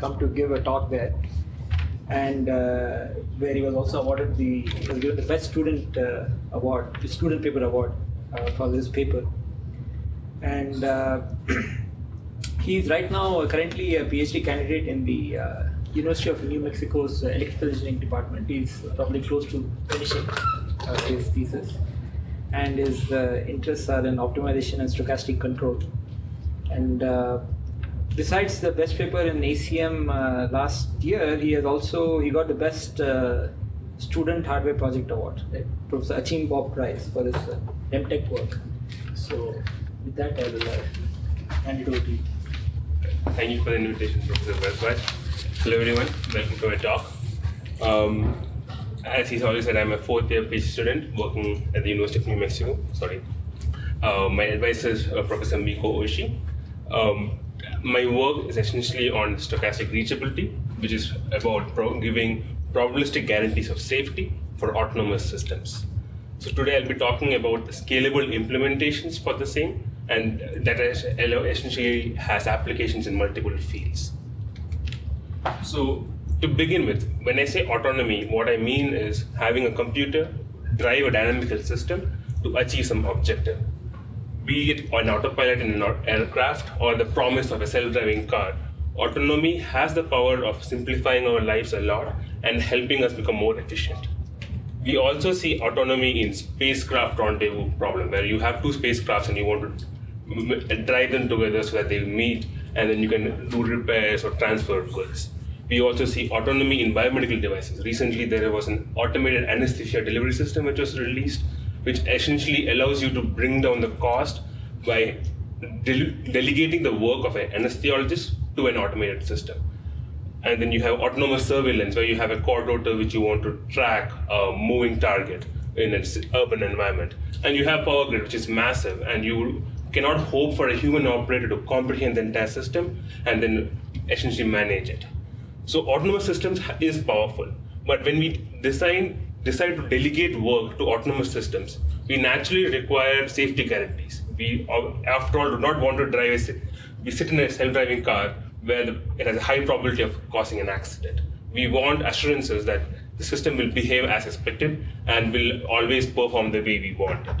come to give a talk there, and where he was also awarded he was given the best student award, the student paper award for this paper. And he is right now currently a PhD candidate in the University of New Mexico's Electrical Engineering Department. He's probably close to finishing his thesis, and his interests are in optimization and stochastic control. And besides the best paper in ACM last year, he got the best student hardware project award, right? Professor Achim Bob Prize, for his MTech work. So with that, I will hand it over to you. Thank you for the invitation, Professor Bharadwaj. Hello everyone, welcome to my talk. As he's already said, I'm a fourth-year PhD student working at the University of New Mexico. Sorry. My advisor is Professor Miko Oishi. My work is essentially on stochastic reachability, which is about giving probabilistic guarantees of safety for autonomous systems. So today I'll be talking about the scalable implementations for the same, and that essentially has applications in multiple fields. So to begin with, when I say autonomy, what I mean is having a computer drive a dynamical system to achieve some objective, be it an autopilot in an aircraft or the promise of a self-driving car. Autonomy has the power of simplifying our lives a lot and helping us become more efficient. We also see autonomy in spacecraft rendezvous problem, where you have two spacecrafts and you want to drive them together so that they meet, and then you can do repairs or transfer goods. We also see autonomy in biomedical devices. Recently, there was an automated anesthesia delivery system which was released, which essentially allows you to bring down the cost by delegating the work of an anesthesiologist to an automated system. And then you have autonomous surveillance, where you have a quadrotor which you want to track a moving target in an urban environment. And you have power grid, which is massive, and you cannot hope for a human operator to comprehend the entire system and then essentially manage it. So autonomous systems is powerful, but when we decide to delegate work to autonomous systems, we naturally require safety guarantees. We, after all, do not want to sit in a self-driving car where it has a high probability of causing an accident. We want assurances that the system will behave as expected and will always perform the way we want it.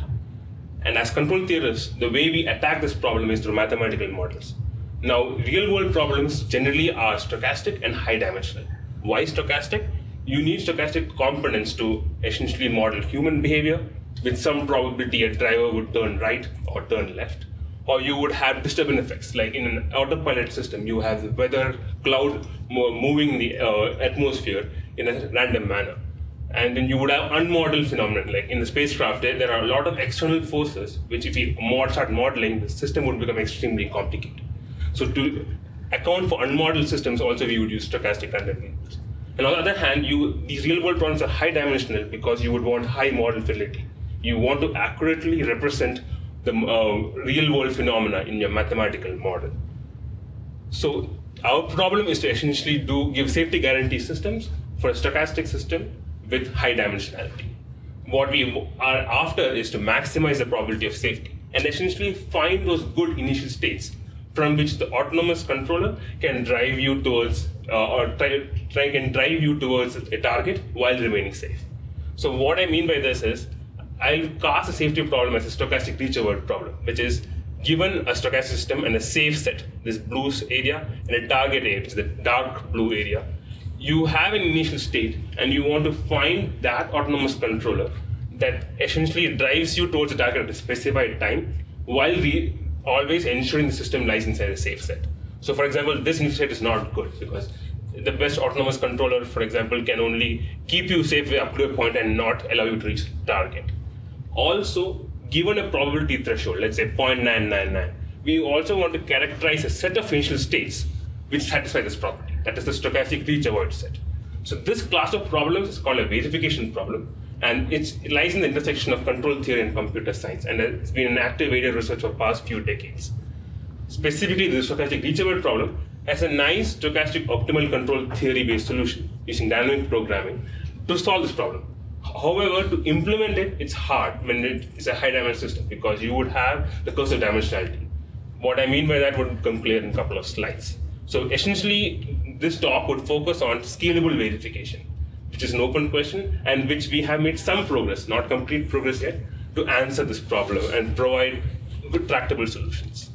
And as control theorists, the way we attack this problem is through mathematical models. Now, real-world problems generally are stochastic and high-dimensional. Why stochastic? You need stochastic components to essentially model human behavior. With some probability, a driver would turn right or turn left. Or you would have disturbance effects, like in an autopilot system, you have the weather, cloud moving the atmosphere in a random manner. And then you would have unmodeled phenomena, like in the spacecraft, there are a lot of external forces, which if we start modeling, the system would become extremely complicated. So to account for unmodeled systems, also we would use stochastic random variables. And on the other hand, these real-world problems are high-dimensional because you would want high model fidelity. You want to accurately represent the real-world phenomena in your mathematical model. So our problem is to essentially give safety guarantee systems for a stochastic system with high dimensionality. What we are after is to maximize the probability of safety and essentially find those good initial states from which the autonomous controller can drive you towards a target while remaining safe. So what I mean by this is, I'll cast a safety problem as a stochastic reachable problem, which is given a stochastic system and a safe set, this blue area, and a target area, which is the dark blue area. You have an initial state and you want to find that autonomous controller that essentially drives you towards the target at a specified time while always ensuring the system lies inside a safe set. So for example, this initial state is not good because the best autonomous controller, for example, can only keep you safe up to a point and not allow you to reach the target. Also, given a probability threshold, let's say 0.999, we also want to characterize a set of initial states which satisfy this property. That is the stochastic reach avoid set. So this class of problems is called a verification problem, and it lies in the intersection of control theory and computer science, and it's been an active area of research for the past few decades. Specifically, the stochastic reach avoid problem has a nice stochastic optimal control theory-based solution using dynamic programming to solve this problem. However, to implement it, it's hard when it is a high-dimensional system because you would have the curse of dimensionality. What I mean by that would become clear in a couple of slides. So essentially, this talk would focus on scalable verification, which is an open question and which we have made some progress, not complete progress yet, to answer this problem and provide good tractable solutions.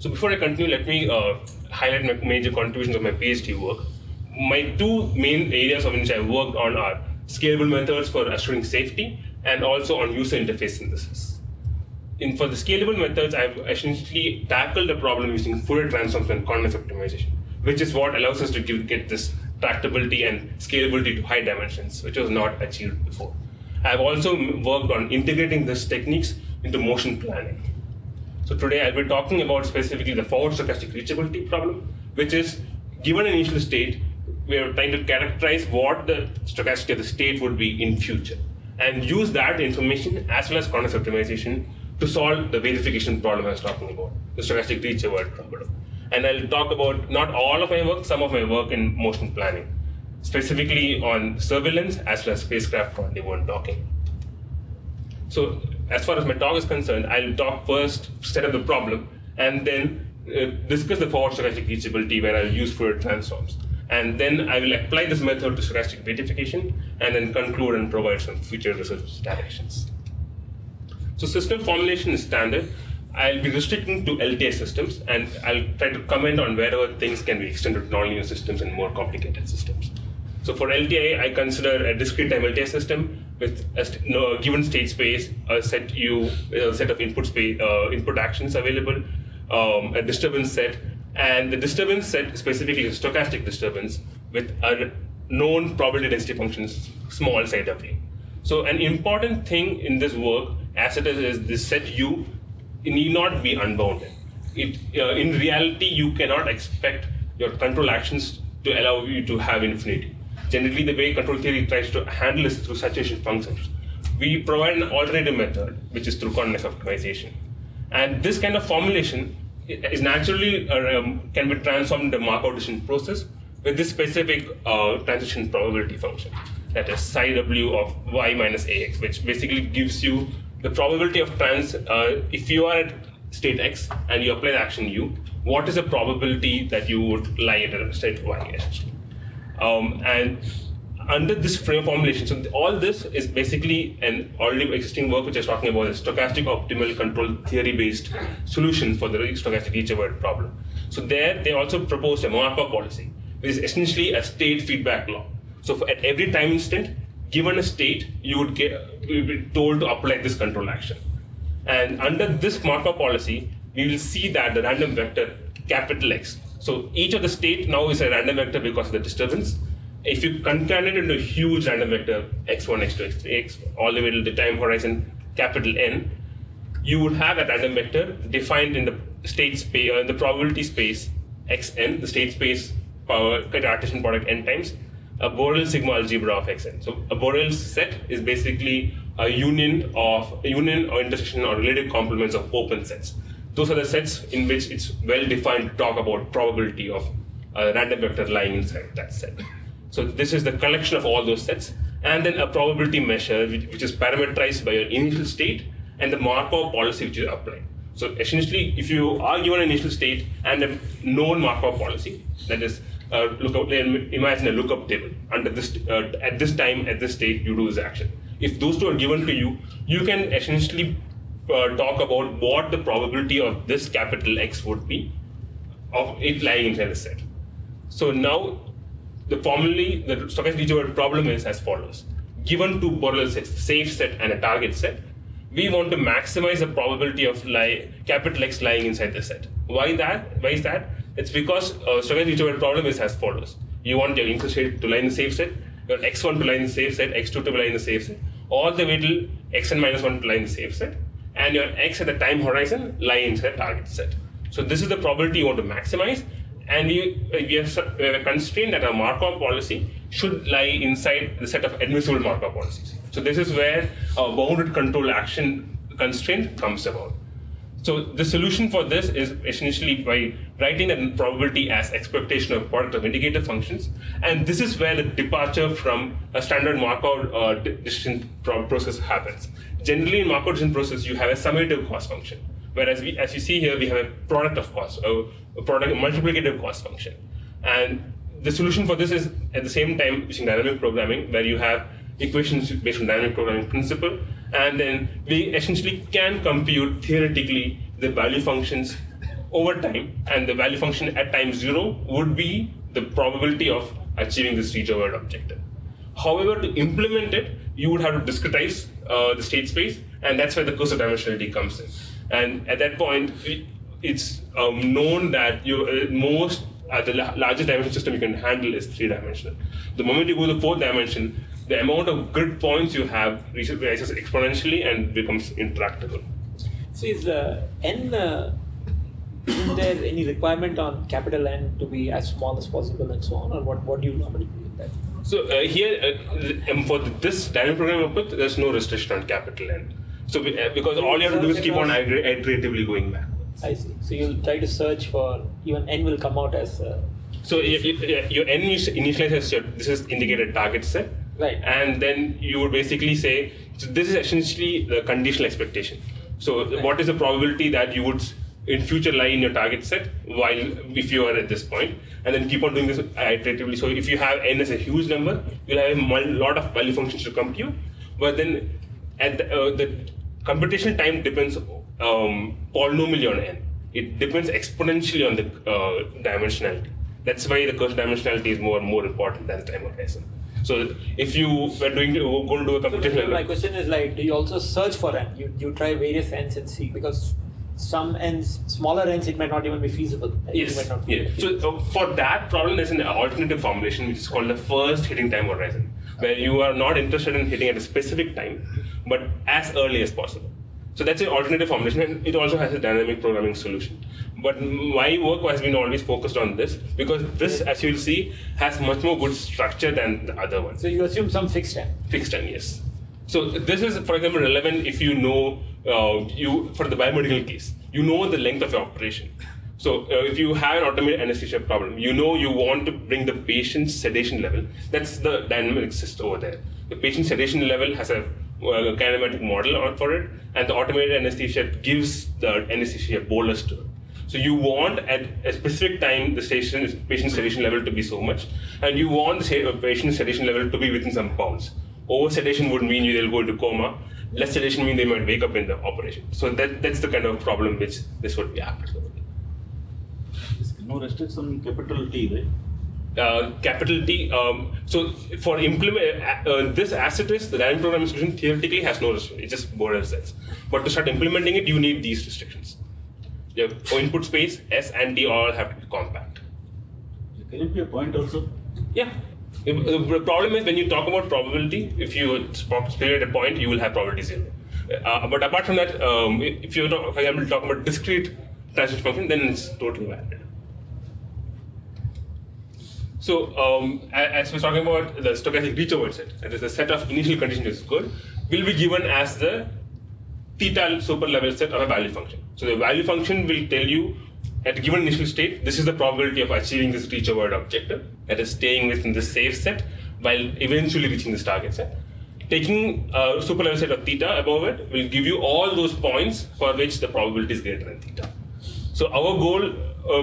So before I continue, let me highlight my major contributions of my PhD work. My two main areas on which I worked on are scalable methods for assuring safety and also on user interface synthesis. For the scalable methods, I've essentially tackled the problem using Fourier transforms and convex optimization, which is what allows us to get this tractability and scalability to high dimensions, which was not achieved before. I've also worked on integrating these techniques into motion planning. So today I'll be talking about specifically the forward stochastic reachability problem, which is given an initial state, we are trying to characterize what the stochasticity of the state would be in future, and use that information as well as convex optimization to solve the verification problem I was talking about, the stochastic reachability problem. And I'll talk about not all of my work, some of my work in motion planning, specifically on surveillance as well as spacecraft rendezvous and docking. So as far as my talk is concerned, I'll talk first, set up the problem, and then discuss the forward stochastic reachability where I'll use Fourier transforms. And then I will apply this method to stochastic verification and then conclude and provide some future research directions. So system formulation is standard. I'll be restricting to LTA systems, and I'll try to comment on wherever things can be extended to nonlinear systems and more complicated systems. So for LTA, I consider a discrete time LTA system with a given state space, a set of input actions available, a disturbance set, and the disturbance set specifically is a stochastic disturbance with a known probability density function small side of u. So an important thing in this work, as it is this set u, it need not be unbounded. In reality, you cannot expect your control actions to allow you to have infinity. Generally, the way control theory tries to handle is through saturation functions. We provide an alternative method, which is through convex optimization. And this kind of formulation is naturally can be transformed into Markov decision process with this specific transition probability function, that is psi w of y minus ax, which basically gives you the probability of if you are at state x and you apply the action u, what is the probability that you would lie at a state y? And under this frame formulation, so all this is basically an already existing work which is talking about a stochastic optimal control theory-based solution for the stochastic reachability problem. So there, they also proposed a Markov policy, which is essentially a state feedback law. So at every time instant, given a state, you would be told to apply this control action. And under this Markov policy, we will see that the random vector capital X. So each of the state now is a random vector because of the disturbance. If you concatenate into a huge random vector x1, x2, x3, x all the way to the time horizon capital N, you would have a random vector defined in the state space, in the probability space xn, the state space power Cartesian product n times, a Borel sigma algebra of xn. So a Borel set is basically a union or intersection or related complements of open sets. Those are the sets in which it's well defined to talk about probability of a random vector lying inside that set. So this is the collection of all those sets, and then a probability measure which is parameterized by your initial state and the Markov policy which you apply. So essentially, if you are given an initial state and a known Markov policy, that is, imagine a lookup table. Under this, at this time, at this state, you do this action. If those two are given to you, you can essentially talk about what the probability of this capital X would be of it lying inside the set. So now, the stochastic reachability problem is as follows. Given two Borel sets, a safe set and a target set, we want to maximize the probability of capital X lying inside the set. Why is that? It's because stochastic reachability problem is as follows. You want your initial state to lie in the safe set, your x1 to lie in the safe set, x2 to lie in the safe set, all the way till xn minus 1 to lie in the safe set, and your x at the time horizon lie inside the target set. So this is the probability you want to maximize, and we have constrained that our Markov policy should lie inside the set of admissible Markov policies. So this is where a bounded control action constraint comes about. So the solution for this is essentially by writing that probability as expectation of product of indicator functions, and this is where the departure from a standard Markov decision process happens. Generally, in Markov decision process, you have a summative cost function, Whereas we, as you see here, we have a product of cost, a multiplicative cost function. And the solution for this is at the same time using dynamic programming, where you have equations based on dynamic programming principle. And then we essentially can compute theoretically the value functions over time, and the value function at time 0 would be the probability of achieving this reach-over objective. However, to implement it, you would have to discretize the state space, and that's where the cursor dimensionality comes in. And at that point, it's known that the largest dimension system you can handle is 3-dimensional. The moment you go to 4th dimension, the amount of grid points you have rises exponentially and becomes intractable. So is isn't there any requirement on capital N to be as small as possible and so on, or what do you normally do with that? So for this dynamic programming output, there's no restriction on capital N. So because all you have to do is keep on iteratively going back. I see. So you'll try to search for, even N will come out as... so your N is initialized as this is indicated target set. Right. And then you would basically say, so this is essentially the conditional expectation. So right. What is the probability that you would in future lie in your target set if you are at this point, and then keep on doing this iteratively. So if you have N as a huge number, you'll have a lot of value functions to compute, but then at the computation time depends polynomially on N. It depends exponentially on the dimensionality. That's why the cursor dimensionality is more important than the time horizon. So if you were going to do a computation... So my question is, do you also search for N? You try various N's and see, because some N's, smaller N's, it might not even be feasible. Yes. Might not be feasible. So for that problem, there's an alternative formulation, which is called the first hitting time horizon, where you are not interested in hitting at a specific time, but as early as possible. So that's an alternative formulation, and it also has a dynamic programming solution. But my work has been always focused on this, because this, as you'll see, has much more good structure than the other one. So you assume some fixed time? Fixed time, yes. So this is, for example, relevant if you know, for the biomedical case, you know the length of your operation. So if you have an automated anesthesia problem, you want to bring the patient's sedation level. That's the dynamic system over there. The patient's sedation level has a kinematic model for it, and the automated anesthesia gives the anesthesia bolus to it. So you want at a specific time the patient's sedation level to be so much, and you want the patient's sedation level to be within some bounds. Over sedation would mean they'll go into coma. Less sedation means they might wake up in the operation. So that's the kind of problem which this would be applicable. No restriction on capital T, right? Capital T, so for this as it is, the dynamic programming solution theoretically has no restriction, it just borders sets. But to start implementing it, you need these restrictions. Your input space, S and D all have to be compact. Can it be a point also? Yeah. The problem is when you talk about probability, if you speculate a point, you will have probability 0. But apart from that, if you talk, for example, about discrete transitive function, then it's totally valid. So, as we're talking about the stochastic reach-over set, that is the set of initial conditions is good, will be given as the theta super level set of a value function. So the value function will tell you at a given initial state, this is the probability of achieving this reach-over objective, that is staying within the safe set while eventually reaching this target set. Taking a super level set of theta above it will give you all those points for which the probability is greater than theta. So our goal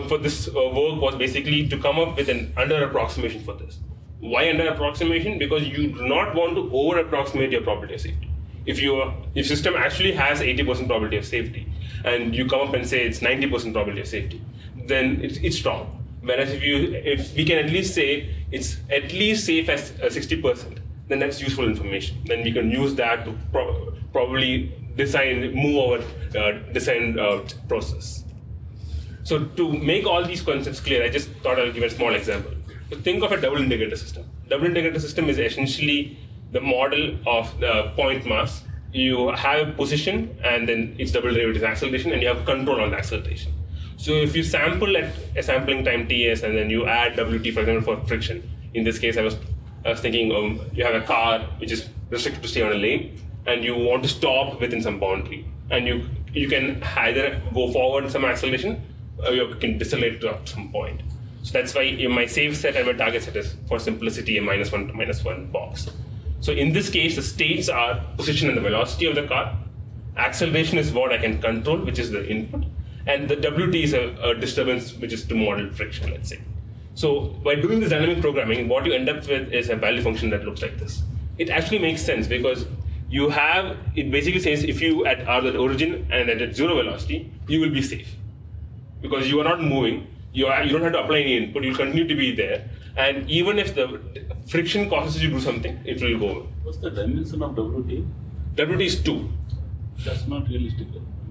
for this work was basically to come up with an under-approximation for this. Why under-approximation? Because you do not want to over-approximate your probability of safety. If your system actually has 80% probability of safety, and you come up and say it's 90% probability of safety, then it's wrong. Whereas if we can at least say it's at least safe as 60%, then that's useful information. Then we can use that to probably move our design process. So to make all these concepts clear, I just thought I'll give a small example. So think of a double integrator system. Double integrator system is essentially the model of the point mass. You have a position, and then its double derivative is acceleration, and you have control on the acceleration. So if you sample at a sampling time Ts, and then you add Wt, for example, for friction. In this case, I was thinking you have a car which is restricted to stay on a lane, and you want to stop within some boundary, and you can either go forward some acceleration, you can decelerate to some point. So that's why my safe set and my target set is, for simplicity, a -1 to -1 box. So in this case, the states are position and the velocity of the car, Acceleration is what I can control, which is the input, and the WT is a disturbance, which is to model friction, let's say. So by doing this dynamic programming, what you end up with is a value function that looks like this. It actually makes sense because you have, it basically says if you are at the origin and at zero velocity, you will be safe. Because you are not moving, you don't have to apply any input, you'll continue to be there. And even if the friction causes you to do something, it will go over. What's the dimension of WT? WT is 2. That's not realistic.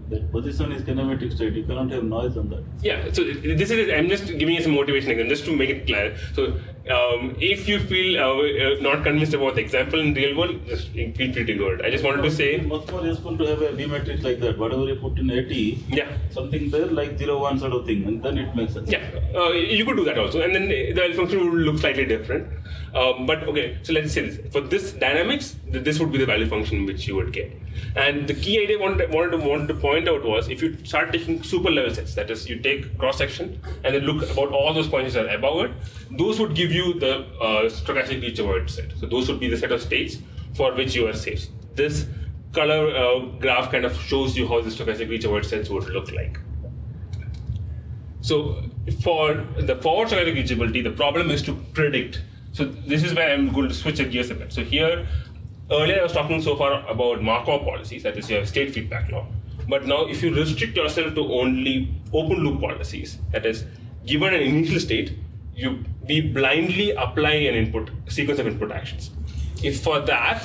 That position is kinematic state. You cannot have noise on that. Yeah. So this is, I'm just giving you some motivation again, just to make it clear. So if you feel not convinced about the example in real world, just feel free to go ahead. I just wanted to say it's much more useful to have a V matrix like that. Whatever you put in AT, yeah, something there like 0, 1 sort of thing, and then it makes sense. Yeah. You could do that also, and then the function would look slightly different. But okay, so let's say this for this dynamics, this would be the value function which you would get. And the key idea I wanted to point out was if you start taking super level sets, that is, you take cross section and then look about all those points that are above it, those would give you the stochastic least avoid set. So those would be the set of states for which you are safe. This color graph kind of shows you how the stochastic least avoid sets would look like. So for the forward stochastic reachability, the problem is to predict. So this is where I'm going to switch gears a bit. So here, earlier I was talking so far about Markov policies, that is, you have state feedback law. But now if you restrict yourself to only open loop policies, that is, given an initial state, we blindly apply an input, sequence of input actions. If for that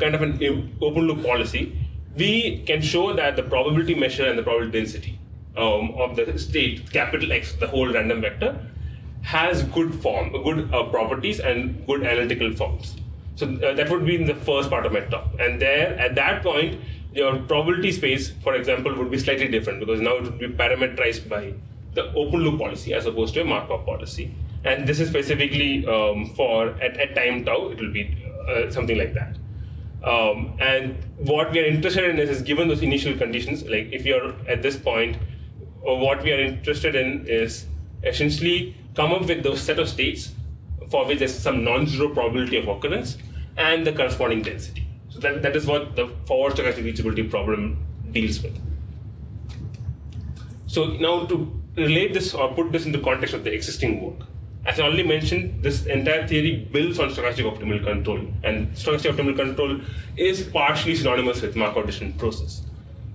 kind of an open loop policy, we can show that the probability measure and the probability density of the state, capital X, the whole random vector, has good form, good properties and good analytical forms. So that would be in the first part of my talk. And there, at that point, your probability space, for example, would be slightly different because now it would be parameterized by the open loop policy as opposed to a Markov policy. And this is specifically for at time tau, it will be something like that. And what we are interested in is given those initial conditions, like if you're at this point, what we are interested in is essentially come up with those set of states for which there's some non-zero probability of occurrence and the corresponding density. So that is what the forward stochastic reachability problem deals with. So now to relate this or put this into context of the existing work. As I already mentioned, this entire theory builds on stochastic optimal control, and stochastic optimal control is partially synonymous with Markov decision process.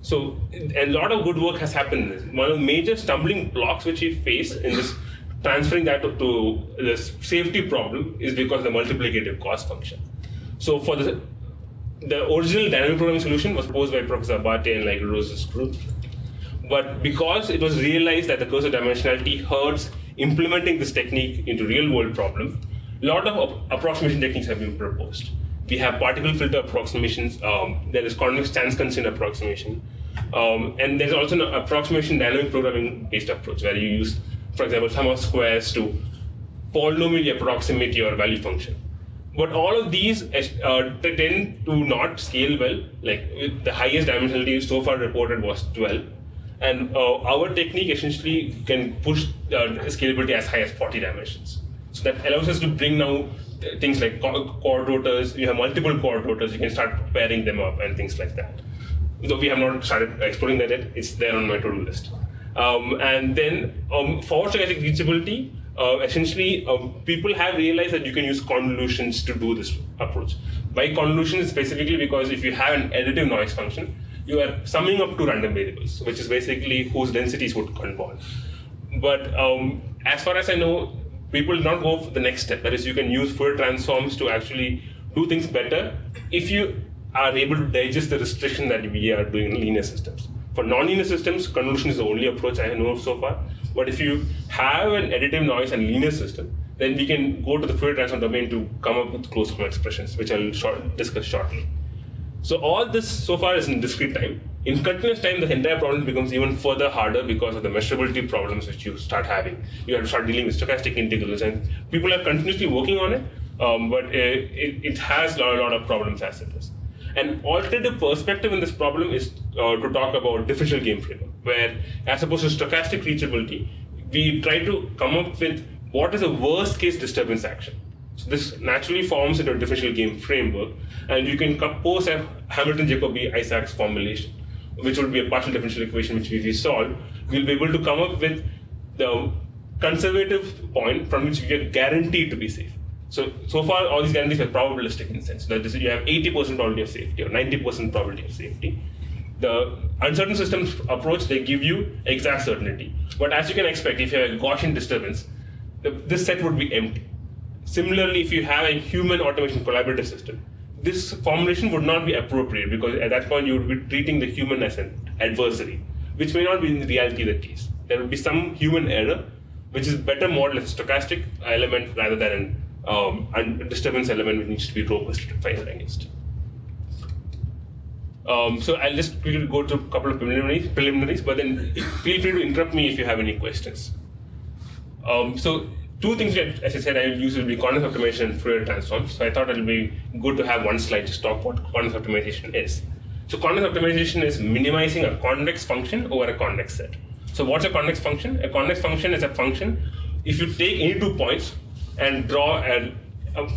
So a lot of good work has happened. One of the major stumbling blocks which we face in this transferring that to this safety problem is because the multiplicative cost function. So for the original dynamic programming solution was proposed by Professor Abate and Rose's group. But because it was realized that the cursor dimensionality hurts implementing this technique into real world problem, a lot of approximation techniques have been proposed. We have particle filter approximations, there is convex chance constraint approximation, and there's also an approximation dynamic programming based approach where you use, for example, sum of squares to polynomially approximate your value function. But all of these tend to not scale well. Like the highest dimensionality so far reported was 12. And our technique essentially can push scalability as high as 40 dimensions. So that allows us to bring now things like quadrotors. You have multiple quadrotors. You can start pairing them up and things like that. Though we have not started exploring that yet. It's there on my to-do list. And then forward stochastic reachability, essentially people have realized that you can use convolutions to do this approach. By convolution specifically because if you have an additive noise function, you are summing up two random variables, which is basically whose densities would convolve. But as far as I know, people do not go for the next step. That is, you can use Fourier transforms to actually do things better if you are able to digest the restriction that we are doing in linear systems. For non-linear systems, convolution is the only approach I know of so far. But if you have an additive noise and linear system, then we can go to the Fourier transform domain to come up with closed form expressions, which I'll discuss shortly. So all this so far is in discrete time. In continuous time, the entire problem becomes even further harder because of the measurability problems which you start having. You have to start dealing with stochastic integrals, and people are continuously working on it, but it has a lot of problems as it is. An alternative perspective in this problem is to talk about differential game framework, where as opposed to stochastic reachability, we try to come up with what is a worst case disturbance action. So this naturally forms into a differential game framework, and you can compose a Hamilton-Jacobi-Isaacs formulation. which would be a partial differential equation which we solve, we'll be able to come up with the conservative point from which we are guaranteed to be safe. So far, all these guarantees are probabilistic in the sense that you have 80% probability of safety or 90% probability of safety. The uncertain systems approach, they give you exact certainty. But as you can expect, if you have a Gaussian disturbance, this set would be empty. Similarly, if you have a human automation collaborative system, this formulation would not be appropriate because at that point you would be treating the human as an adversary, which may not be in reality the case. There would be some human error, which is better modeled as a stochastic element rather than an disturbance element which needs to be robust to fight against. So I'll just quickly go through a couple of preliminaries, but then feel free to interrupt me if you have any questions. So two things that, as I said, I use will be Convex optimization and Fourier transforms. So I thought it would be good to have one slide to talk what convex optimization is. So convex optimization is minimizing a convex function over a convex set. So what's a convex function? A convex function is a function, if you take any two points and draw a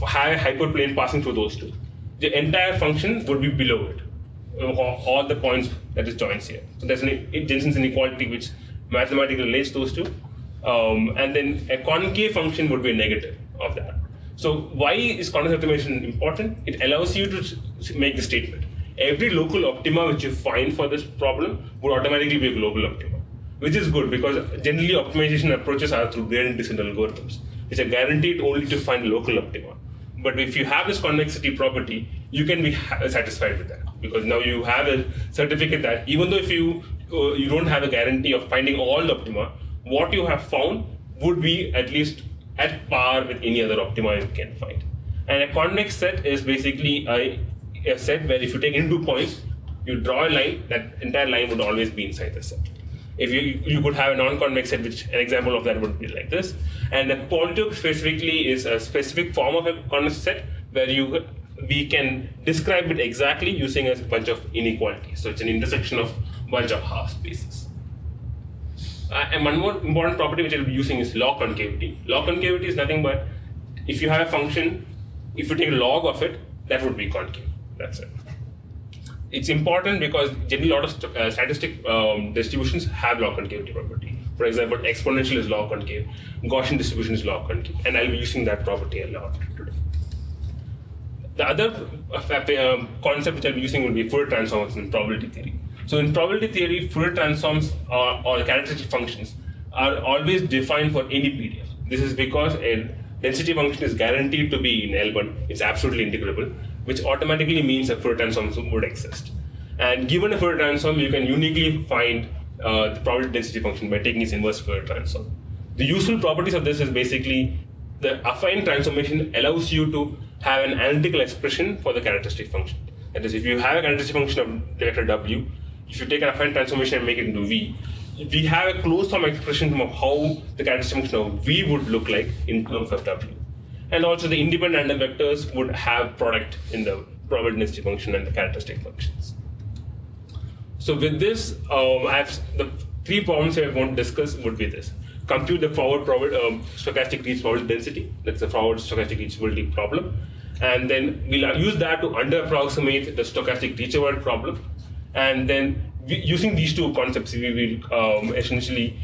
hyperplane passing through those two, the entire function would be below it, all the points that it joins here. So there's an Jensen's inequality which mathematically relates those two. And then a concave function would be a negative of that. So why is convex optimization important? It allows you to make the statement. Every local optima which you find for this problem would automatically be a global optima, which is good because generally optimization approaches are through gradient descent algorithms, which are guaranteed only to find local optima. But if you have this convexity property, you can be satisfied with that because now you have a certificate that even though if you don't have a guarantee of finding all the optima, what you have found would be at least at par with any other optima you can find. And a convex set is basically a set where if you take in two points, you draw a line, that entire line would always be inside the set. If you could have a non-convex set, which an example of that would be like this. And the polytope specifically is a specific form of a convex set where we can describe it exactly using a bunch of inequalities. So it's an intersection of a bunch of half spaces. And one more important property which I'll be using is log concavity. Log concavity is nothing but if you have a function, if you take log of it, that would be concave. That's it. It's important because generally a lot of statistic distributions have log concavity property. For example, exponential is log concave, Gaussian distribution is log concave, and I'll be using that property a lot today. The other concept which I'll be using will be Fourier transforms in probability theory. So in probability theory, Fourier transforms or characteristic functions are always defined for any PDF. This is because a density function is guaranteed to be in L1, it's absolutely integrable, which automatically means a Fourier transform would exist. And given a Fourier transform, you can uniquely find the probability density function by taking its inverse Fourier transform. The useful properties of this is basically the affine transformation allows you to have an analytical expression for the characteristic function. That is, if you have a characteristic function of the vector W, if you take an affine transformation and make it into V, we have a closed form expression of how the characteristic function of V would look like in terms of W. And also the independent random vectors would have product in the probability density function and the characteristic functions. So with this, the three problems that I want to discuss would be this. Compute the forward stochastic reach probability density. That's the forward stochastic reachability problem. And then we'll use that to under-approximate the stochastic reachable problem. And then using these two concepts, we will essentially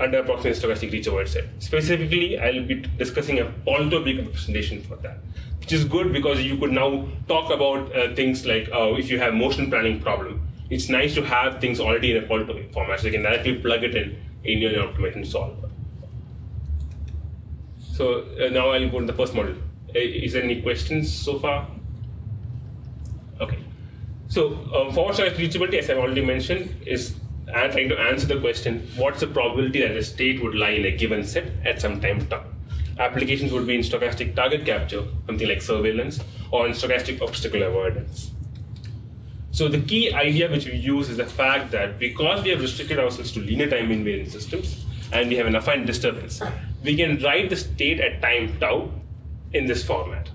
under-approximate stochastic reachable set. Specifically, I'll be discussing a polytopic representation for that, which is good because you could now talk about things like if you have motion planning problem, it's nice to have things already in a polytopic format, so you can directly plug it in your optimization solver. So now I'll go to the first model. Is there any questions so far? Okay. So forward stochastic reachability, as I've already mentioned, is trying to answer the question, what's the probability that a state would lie in a given set at some time? Applications would be in stochastic target capture, something like surveillance, or in stochastic obstacle avoidance. So the key idea which we use is the fact that because we have restricted ourselves to linear time invariant systems, and we have an affine disturbance, we can write the state at time tau in this format.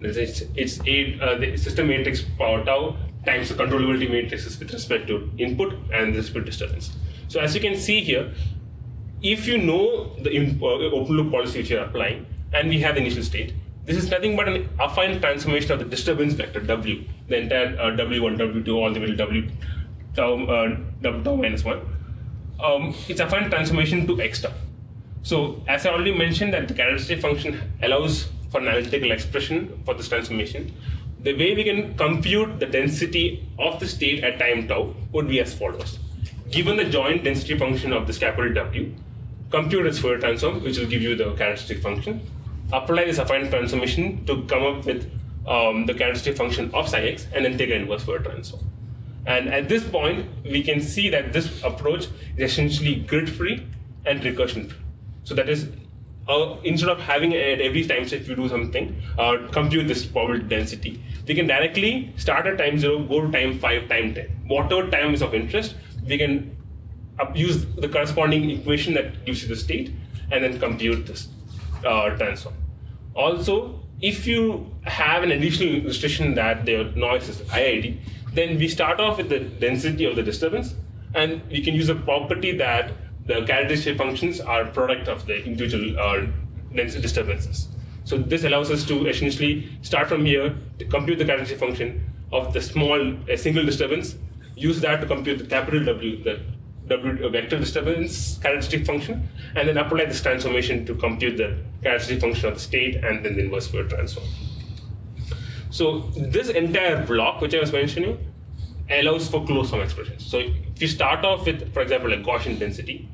It's the system matrix power tau times the controllability matrices with respect to input and this with disturbance. So as you can see here, if you know the open loop policy which you are applying, and we have the initial state, this is nothing but an affine transformation of the disturbance vector W, the entire W1, W2, all the way to W tau minus 1. It's a affine transformation to x tau. So as I already mentioned that the characteristic function allows for an analytical expression for this transformation, the way we can compute the density of the state at time tau would be as follows. Given the joint density function of this capital W, compute its Fourier transform, which will give you the characteristic function, apply this affine transformation to come up with the characteristic function of psi x, and then take an inverse Fourier transform. And at this point, we can see that this approach is essentially grid-free and recursion-free. So that is, instead of having at every time step you do something, compute this probability density, we can directly start at time 0, go to time 5, time 10. Whatever time is of interest, we can use the corresponding equation that gives you the state, and then compute this transform. Also, if you have an additional restriction that the noise is IID, then we start off with the density of the disturbance, and we can use a property that the characteristic functions are product of the individual density disturbances. So this allows us to essentially start from here, to compute the characteristic function of the single disturbance, use that to compute the capital W, the W vector disturbance characteristic function, and then apply this transformation to compute the characteristic function of the state, and then the inverse Fourier transform. So this entire block, which I was mentioning, allows for closed form expressions. So if you start off with, for example, a Gaussian density,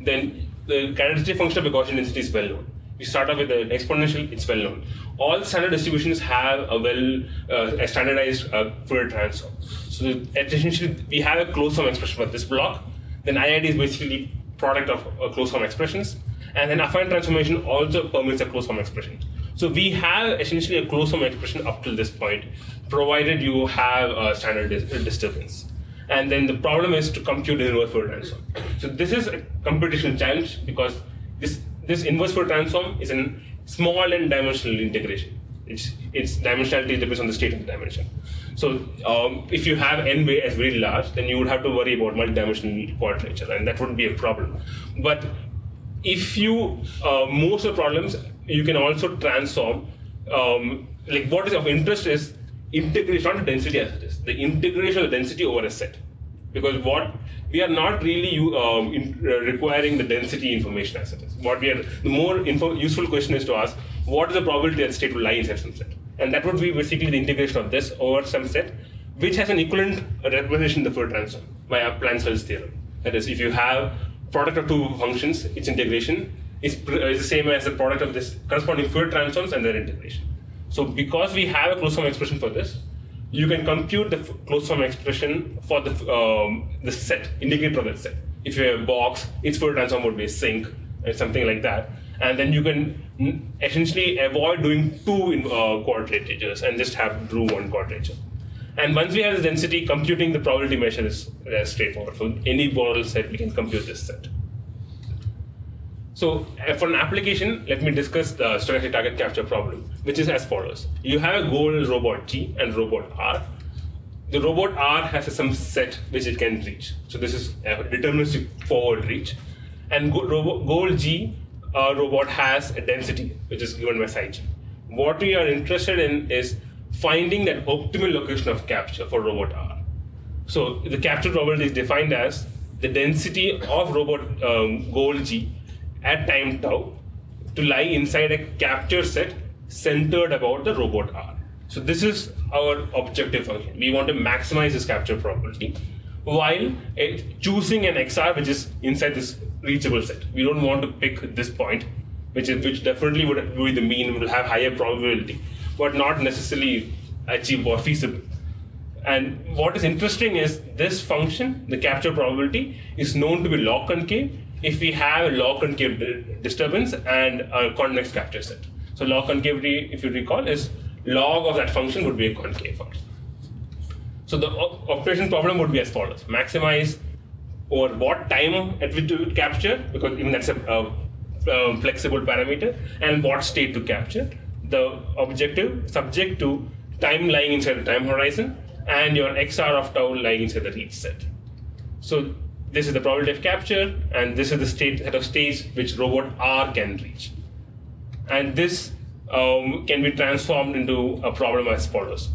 then the characteristic function of a Gaussian density is well known. We start off with an exponential, it's well known. All standard distributions have a standardized Fourier transform. So essentially, we have a closed form expression for this block. Then IID is basically product of closed form expressions, and then affine transformation also permits a closed form expression. So we have essentially a closed form expression up till this point, provided you have a standard disturbance. And then the problem is to compute the inverse Fourier transform. So this is a computational challenge, because this inverse Fourier transform is a small and dimensional integration. Its dimensionality depends on the state of the dimension. So if you have n as very large, then you would have to worry about multidimensional quadrature, and that would be a problem. But if you most of the problems, you can also transform. Like what is of interest is integration, not the density as it is, the integration of the density over a set. Because what we are not really requiring the density information as it is. What we are, the more useful question is to ask, what is the probability that the state will lie inside some set? And that would be basically the integration of this over some set, which has an equivalent representation in the Fourier transform via Planck-Sels theorem. That is, if you have product of two functions, its integration is the same as the product of this corresponding Fourier transforms and their integration. So because we have a closed form expression for this, you can compute the closed form expression for the set, integrator of that set. If you have a box, its Fourier transform would be a sink, or something like that. And then you can essentially avoid doing two quadratures and just have do one quadrature. And once we have this density, computing the probability measure is straightforward. So any model set, we can compute this set. So for an application, let me discuss the stochastic target capture problem, which is as follows. You have a goal robot G and robot R. The robot R has some set which it can reach. So this is a deterministic forward reach. And goal G robot has a density, which is given by psi G. What we are interested in is finding that optimal location of capture for robot R. So the capture probability is defined as the density of robot goal G at time tau to lie inside a capture set centered about the robot R. So this is our objective function. We want to maximize this capture probability while choosing an XR which is inside this reachable set. We don't want to pick this point, which definitely would be the mean, will have higher probability, but not necessarily achievable or feasible. And what is interesting is this function, the capture probability, is known to be log concave if we have a log concave disturbance and a convex capture set. So log concavity, if you recall, is log of that function would be a concave function. So the operation problem would be as follows. Maximize over what time at which to capture, because even that's a flexible parameter, and what state to capture. The objective subject to time lying inside the time horizon and your XR of tau lying inside the reach set. So this is the probability of capture, and this is the set of states which robot R can reach. And this can be transformed into a problem as follows.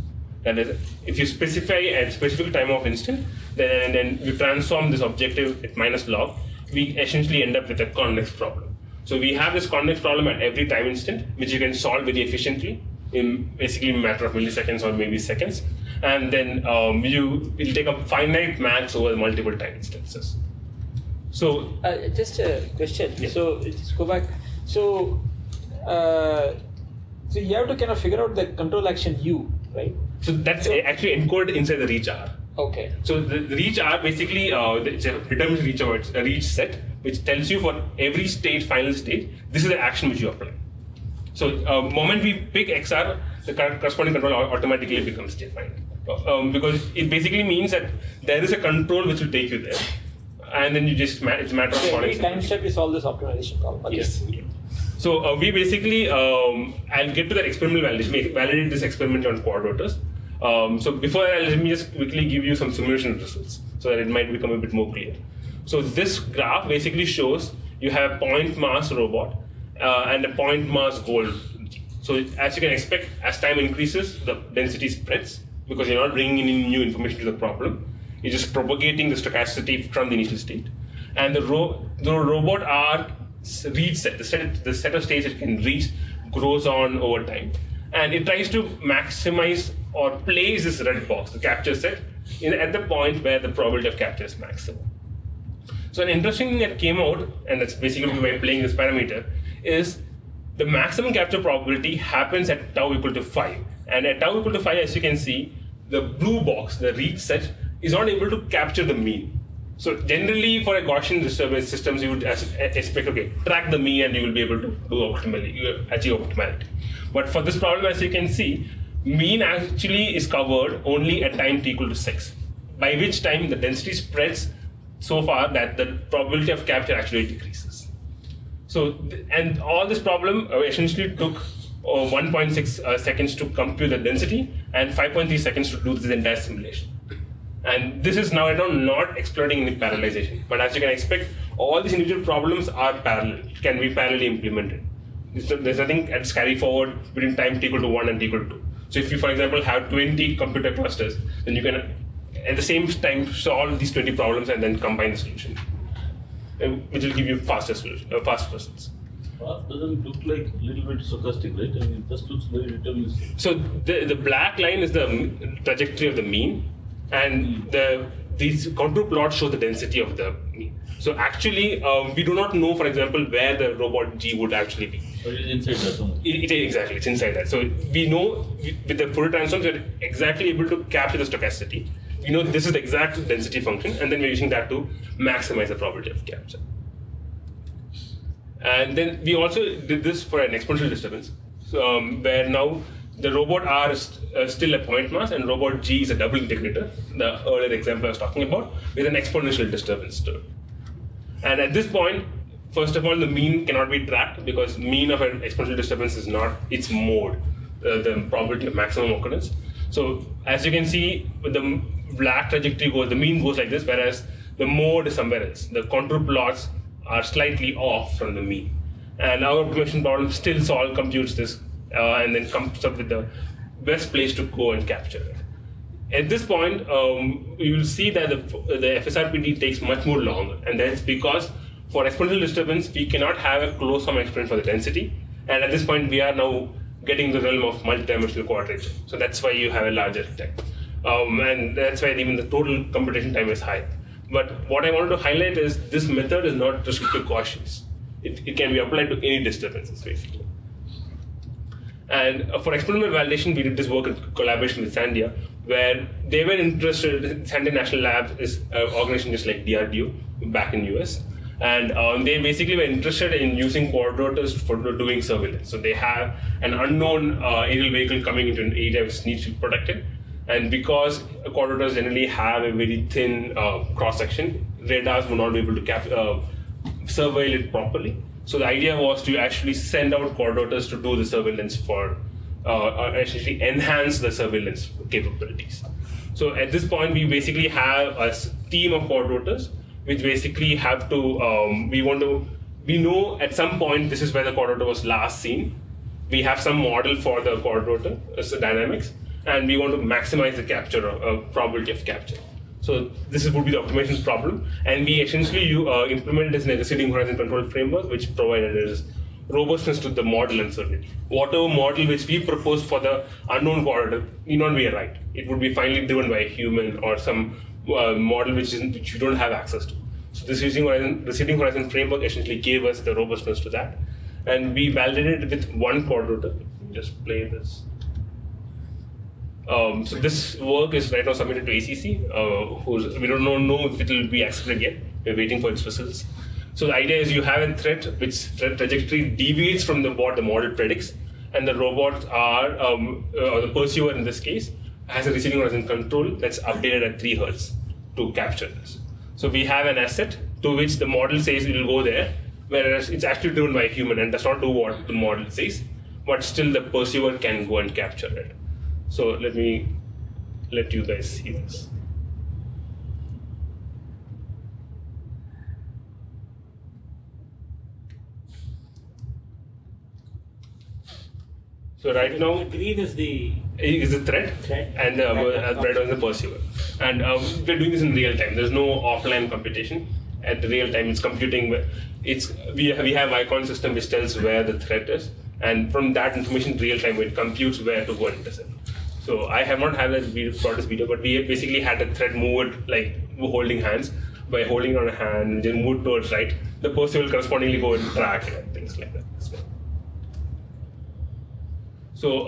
That is, if you specify a specific time of instant, then you transform this objective at minus log, we essentially end up with a convex problem. So we have this convex problem at every time instant, which you can solve very efficiently in basically a matter of milliseconds or maybe seconds. And then you will take a finite max over multiple time instances. So just a question. Yeah. So just go back. So so you have to kind of figure out the control action U, right? So that's actually encoded inside the reach R. Okay. So the reach R basically it's a determined reach or it's a reach set, which tells you for every state, final state, this is the action which you apply. So moment we pick XR, the corresponding control automatically becomes defined. Because it basically means that there is a control which will take you there. And then you just, it's a matter of every time step you solve this optimization problem. Okay. Yes. Okay. So we basically, I'll get to the experimental validation, validate this experiment on quadrotors. So before that, let me just quickly give you some simulation results so that it might become a bit more clear. So this graph basically shows you have a point mass robot and a point mass goal. So as you can expect, as time increases, the density spreads because you're not bringing in new information to the problem. You're just propagating the stochasticity from the initial state. And the robot R reach set, the set of states it can reach grows on over time. And it tries to maximize or place this red box, the capture set, at the point where the probability of capture is maximum. So an interesting thing that came out, and that's basically by playing this parameter, is the maximum capture probability happens at tau equal to 5. And at tau equal to 5, as you can see, the blue box, the reach set, is not able to capture the mean. So generally for a Gaussian disturbance systems, you would expect, okay, track the mean and you will be able to do optimally, achieve optimality. But for this problem, as you can see, mean actually is covered only at time t equal to 6, by which time the density spreads so far that the probability of capture actually decreases. So, and all this problem essentially took 1.6 seconds to compute the density and 5.3 seconds to do this entire simulation. And this is now not exploiting any parallelization, but as you can expect, all these individual problems are parallel, can be parallelly implemented. There's nothing that's carry forward between time t equal to 1 and t equal to 2. So if you, for example, have 20 computer clusters, then you can at the same time solve these 20 problems and then combine the solution, which will give you faster solution, fast results. Fast doesn't look like a little bit stochastic, right? I mean, it just looks very deterministic. So the black line is the trajectory of the mean. And these contour plots show the density of the mean. So actually, we do not know, for example, where the robot G would actually be. But it is inside that somewhere. Exactly, it's inside that. So we know with the Fourier transforms, we're exactly able to capture the stochasticity. We know this is the exact density function, and then we're using that to maximize the probability of capture. And then we also did this for an exponential disturbance, so, where now the robot R is still a point mass and robot G is a double integrator, the earlier example I was talking about, with an exponential disturbance term. And at this point, first of all, the mean cannot be tracked because mean of an exponential disturbance is not its mode, the probability of maximum occurrence. So as you can see, the black trajectory goes, the mean goes like this, whereas the mode is somewhere else. The contour plots are slightly off from the mean. And our optimization problem still computes this and then comes up with the best place to go and capture it. At this point, you will see that the FSRPD takes much more longer, and that's because for exponential disturbance, we cannot have a closed form experiment for the density. And at this point, we are now getting the realm of multidimensional quadrature. So that's why you have a larger time. And that's why even the total computation time is high. But what I wanted to highlight is this method is not restricted to Gaussians. It can be applied to any disturbances, basically. And for experimental validation, we did this work in collaboration with Sandia, where they were interested. Sandia National Labs is an organization just like DRDO back in US, and they basically were interested in using quadrotors for doing surveillance. So they have an unknown aerial vehicle coming into an area which needs to be protected, and because quadrotors generally have a very thin cross section, radars would not be able to surveil it properly. So the idea was to actually send out quadrotors to do the surveillance for, or actually enhance the surveillance capabilities. So at this point, we basically have a team of quadrotors, which basically have to, we know at some point this is where the quadrotor was last seen. We have some model for the quadrotor dynamics, and we want to maximize the capture, probability of capture. So this would be the optimization's problem, and we essentially implement this in a receding horizon control framework, which provided us robustness to the model uncertainty. Whatever model which we propose for the unknown quadrator need not be right. It would be finally driven by a human or some model which you don't have access to. So this receding horizon framework essentially gave us the robustness to that, and we validated it with one quadrator. Just play this. So this work is right now submitted to ACC. We don't know if it will be accepted yet. We're waiting for its results. So the idea is you have a threat which threat trajectory deviates from what the model predicts, and the robots are, or the pursuer in this case, has a receiving horizon control that's updated at 3 hertz to capture this. So we have an asset to which the model says it will go there, whereas it's actually driven by a human and does not do what the model says, but still the pursuer can go and capture it. So let me let you guys see this. So right now, green is the threat, and the red is the pursuer. And we're doing this in real time. There's no offline computation. At real time, it's computing. We have icon system which tells where the threat is, and from that information, real time, it computes where to go and intercept. So I have not had that brought this video, but we basically had a thread moved like holding hands. By holding on a hand, then move towards right. The pursuer will correspondingly go and track it and things like that. So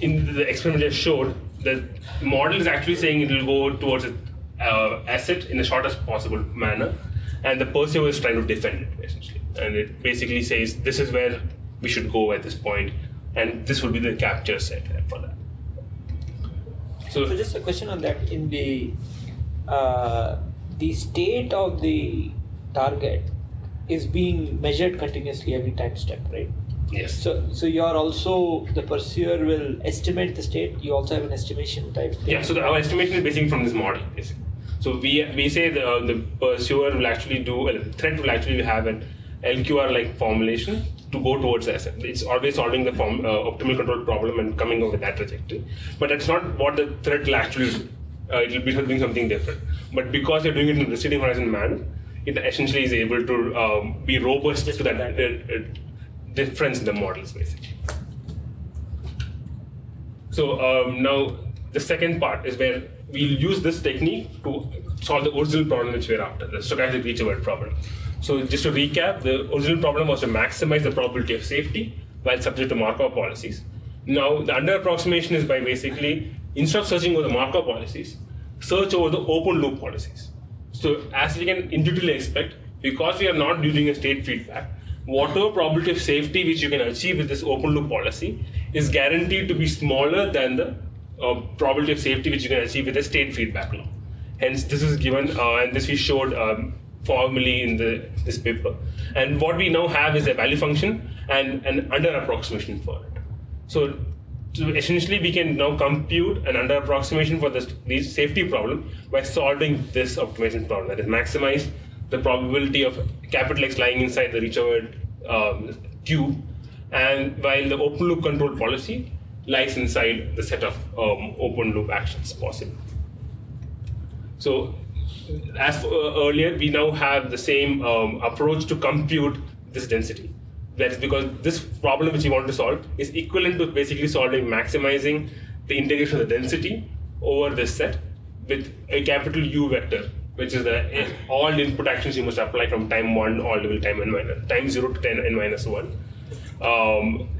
in the experiment I showed, the model is actually saying it will go towards an asset in the shortest possible manner, and the pursuer is trying to defend it essentially. And it basically says this is where we should go at this point, and this would be the capture set for that. So just a question on that. In the state of the target is being measured continuously every time step, right? Yes. So you are also, the pursuer will estimate the state. You also have an estimation type thing. Yeah. So our estimation is basing from this model, basically. So we say the pursuer will actually do, the threat will actually have an LQR like formulation to go towards the asset. It's always solving the optimal control problem and coming up with that trajectory. But that's not what the threat will actually do. It will be doing something different. But because you're doing it in a receding horizon manner, it essentially is able to be robust to that difference in the models, basically. So now the second part is where we'll use this technique to solve the original problem which we're after, the stochastic reachable problem. So just to recap, the original problem was to maximize the probability of safety while subject to Markov policies. Now the under approximation is by basically, instead of searching over the Markov policies, search over the open loop policies. So as we can intuitively expect, because we are not using a state feedback, whatever probability of safety which you can achieve with this open loop policy is guaranteed to be smaller than the probability of safety which you can achieve with the state feedback law. Hence, this is given, and this we showed formally in this paper. And what we now have is a value function and an under approximation for it. So essentially, we can now compute an under approximation for the safety problem by solving this optimization problem, that is maximize the probability of capital X lying inside the reachable tube, and while the open loop control policy lies inside the set of open loop actions possible. So as for, earlier, we now have the same approach to compute this density. That is because this problem which we want to solve is equivalent to basically solving maximizing the integration of the density over this set with a capital U vector, which is all input actions you must apply from time 1 all the way to time 0 to 10 n minus 1,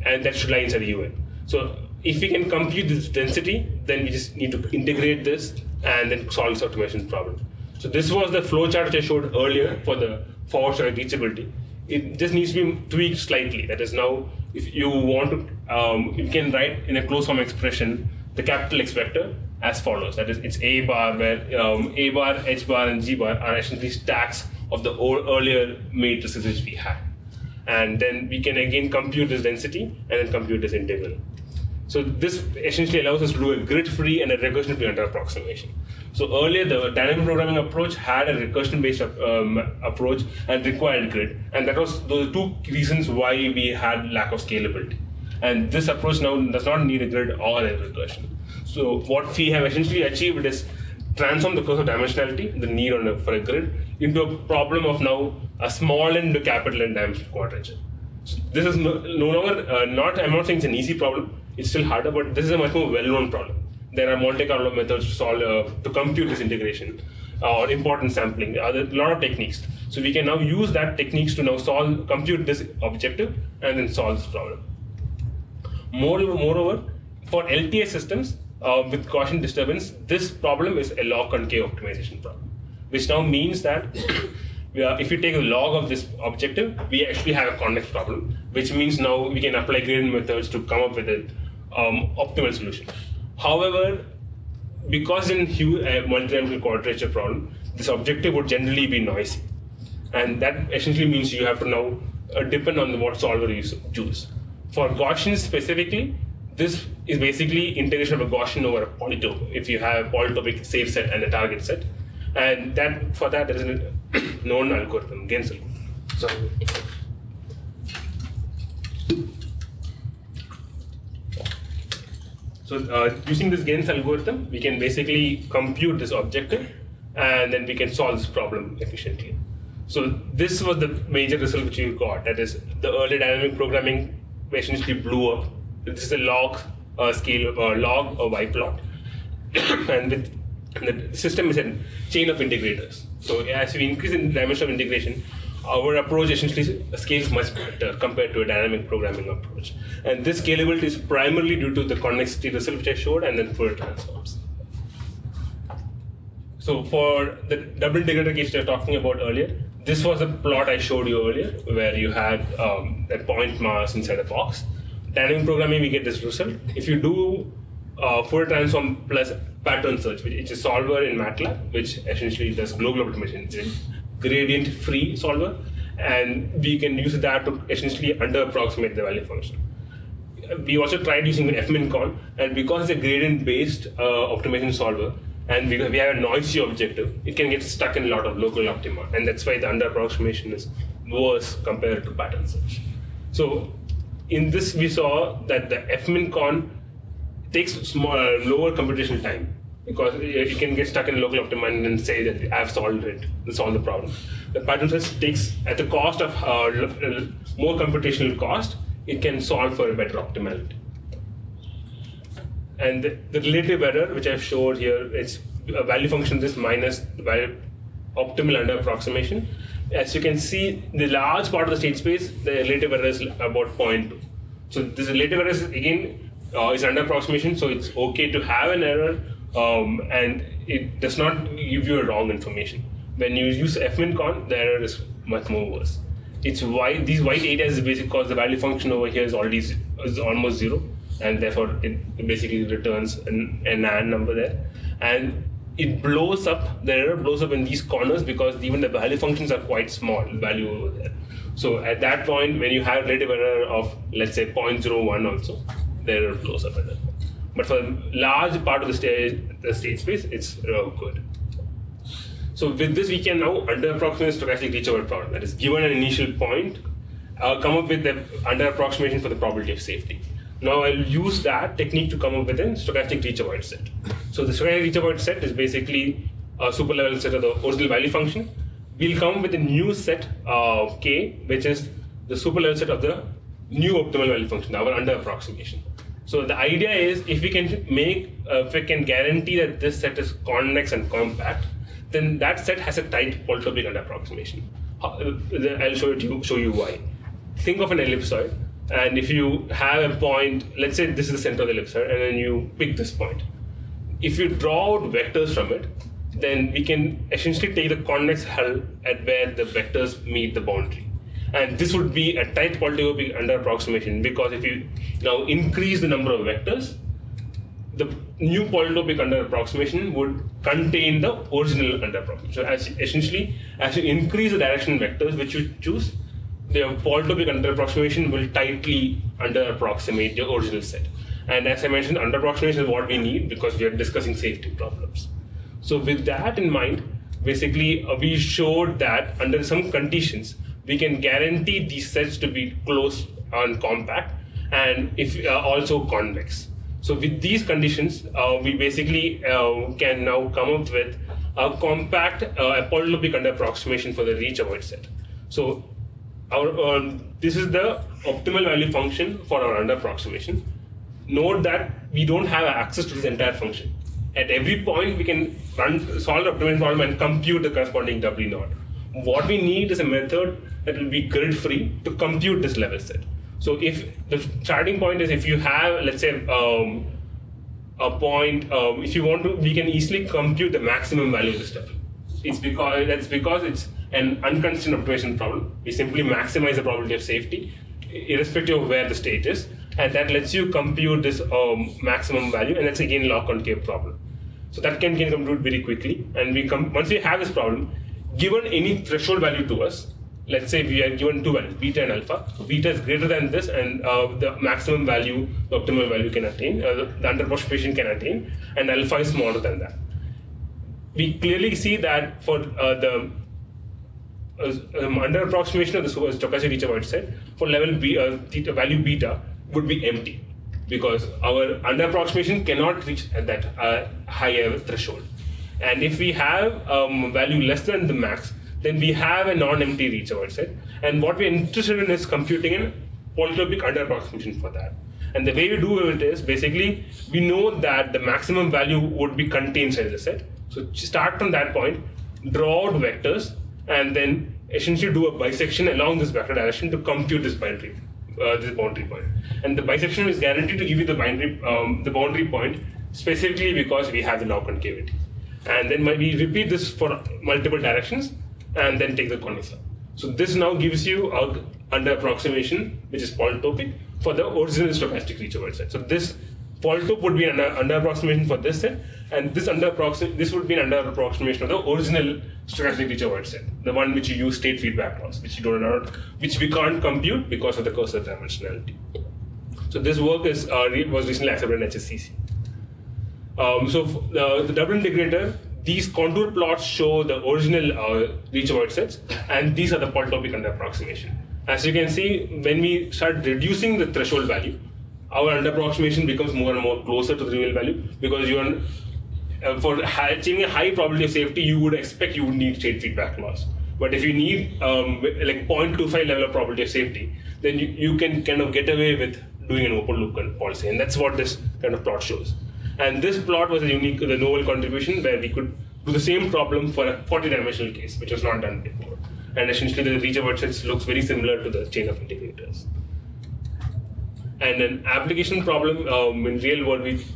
and that should lie inside UN. So if we can compute this density, then we just need to integrate this and then solve this optimization problem. So this was the flowchart I showed earlier for the forward stochastic reachability. It just needs to be tweaked slightly. That is, now if you want to, you can write in a closed form expression the capital X vector as follows. That is, it's A bar, where A bar, H bar, and G bar are essentially stacks of the earlier matrices which we had. And then we can again compute this density and then compute this integral. So this essentially allows us to do a grid-free and a recursion-free under approximation. So earlier, the dynamic programming approach had a recursion-based approach and required grid. And that was those two reasons why we had lack of scalability. And this approach now does not need a grid or a recursion. So what we have essentially achieved is transform the course of dimensionality, the need for a grid, into a problem of now a small n to capital N dimensional quadrature. So this is no longer, I'm not saying it's an easy problem, it's still harder, but this is a much more well-known problem. There are Monte Carlo methods to solve, to compute this integration, or important sampling, a lot of techniques. So we can now use that techniques to now solve, compute this objective and then solve this problem. Moreover, for LTA systems with Gaussian disturbance, this problem is a log concave optimization problem, which now means that if you take a log of this objective, we actually have a convex problem, which means now we can apply gradient methods to come up with an optimal solution. However, because in a multi-dimensional quadrature problem, this objective would generally be noisy. And that essentially means you have to now depend on what solver you choose. For Gaussian specifically, this is basically integration of a Gaussian over a polytope, if you have a polytopic safe set and a target set. And that for that, there is a known algorithm, Gaines algorithm. So, using this Gaines algorithm, we can basically compute this objective and then we can solve this problem efficiently. So this was the major result which you got, that is the early dynamic programming essentially blew up. This is a log scale, log or Y plot. And with the system is a chain of integrators. So as we increase in the dimension of integration, our approach essentially scales much better compared to a dynamic programming approach. And this scalability is primarily due to the convexity result which I showed and then Fourier transforms. So for the double integrator case I was talking about earlier, this was a plot I showed you earlier where you had a point mass inside a box. Dynamic programming, we get this result. If you do Fourier transform plus pattern search, which is a solver in MATLAB, which essentially does global optimization, gradient-free solver, and we can use that to essentially under-approximate the value function. We also tried using the fmincon, and because it's a gradient-based optimization solver, and because we have a noisy objective, it can get stuck in a lot of local optima, and that's why the under-approximation is worse compared to pattern search. So in this, we saw that the fmincon takes lower computational time, because you can get stuck in a local optima and then say that I've solved it, solved the problem. The pattern search takes, at the cost of more computational cost, it can solve for a better optimality. And the relative error, which I've showed here, it's a value function this minus the value optimal under approximation. As you can see, the large part of the state space, the relative error is about 0.2. So this relative error is again is under approximation, so it's okay to have an error. And it does not give you wrong information. When you use fmincon, the error is much more worse. It's why these white areas is basically because the value function over here is already is almost zero, and therefore it basically returns an NaN number there, and it blows up. The error blows up in these corners because even the value functions are quite small value over there. So at that point, when you have relative error of let's say 0.01 also, the error blows up at that point. But for a large part of the state space, it's good. So with this, we can now under-approximate stochastic reach over problem. That is, given an initial point, I'll come up with the under-approximation for the probability of safety. Now I'll use that technique to come up with a stochastic reach avoid set. So the stochastic reach avoid set is basically a superlevel set of the original value function. We'll come up with a new set K, which is the superlevel set of the new optimal value function, our under-approximation. So the idea is, if we can guarantee that this set is convex and compact, then that set has a tight polytopic under approximation. I'll show you why. Think of an ellipsoid, and if you have a point, let's say this is the center of the ellipsoid, and then you pick this point. If you draw out vectors from it, then we can essentially take the convex hull at where the vectors meet the boundary. And this would be a tight polytopic under approximation, because if you now increase the number of vectors, the new polytopic under approximation would contain the original under approximation. So essentially, as you increase the direction vectors which you choose, the polytopic under approximation will tightly under approximate your original set. And as I mentioned, under approximation is what we need because we are discussing safety problems. So with that in mind, basically we showed that under some conditions, we can guarantee these sets to be close and compact, and if also convex. So with these conditions, we basically can now come up with a compact polynomial conductor approximation for the reach-avoid set. So this is the optimal value function for our under approximation. Note that we don't have access to this entire function. At every point, we can solve the optimal problem and compute the corresponding W naught. What we need is a method that will be grid-free to compute this level set. So if the starting point is, if you have, let's say, a point, if you want to, we can easily compute the maximum value of this W. That's because it's an unconstrained optimization problem. We simply maximize the probability of safety, irrespective of where the state is, and that lets you compute this maximum value, and that's again log concave problem. So that can compute very quickly, and we once we have this problem, given any threshold value to us, let's say we are given two values, beta and alpha. Beta is greater than this, and the maximum value, the optimal value can attain, the under approximation can attain, and alpha is smaller than that. We clearly see that for the under approximation of the stochastic reach-avoid set for level B, theta value beta would be empty because our under approximation cannot reach at that higher threshold. And if we have value less than the max, then we have a non-empty reach-avoid set. And what we're interested in is computing a polynomial under approximation for that. And the way we do it is basically we know that the maximum value would be contained inside the set. So start from that point, draw out vectors, and then essentially do a bisection along this vector direction to compute this boundary, this boundary point. And the bisection is guaranteed to give you the boundary point specifically because we have the log concavity. And then we repeat this for multiple directions and then take the conical. So this now gives you our under approximation, which is polytopic for the original stochastic reach-avoid set. So this polytope would be an under approximation for this set, and this would be an under approximation of the original stochastic reach-avoid set, the one which you use state feedback laws, which we can't compute because of the cursor dimensionality. So this work is was recently accepted in HSCC. So the double integrator, these contour plots show the original reach-avoid sets, and these are the polytopic under approximation. As you can see, when we start reducing the threshold value, our under approximation becomes more and more closer to the real value, because you are, for achieving a high probability of safety, you would need state feedback laws. But if you need like 0.25 level of probability of safety, then you can kind of get away with doing an open loop policy, and that's what this kind of plot shows. And this plot was a unique, the novel contribution where we could do the same problem for a 40-dimensional case, which was not done before. And essentially, the reach-avoid sets looks very similar to the chain of integrators. And an application problem in real world, we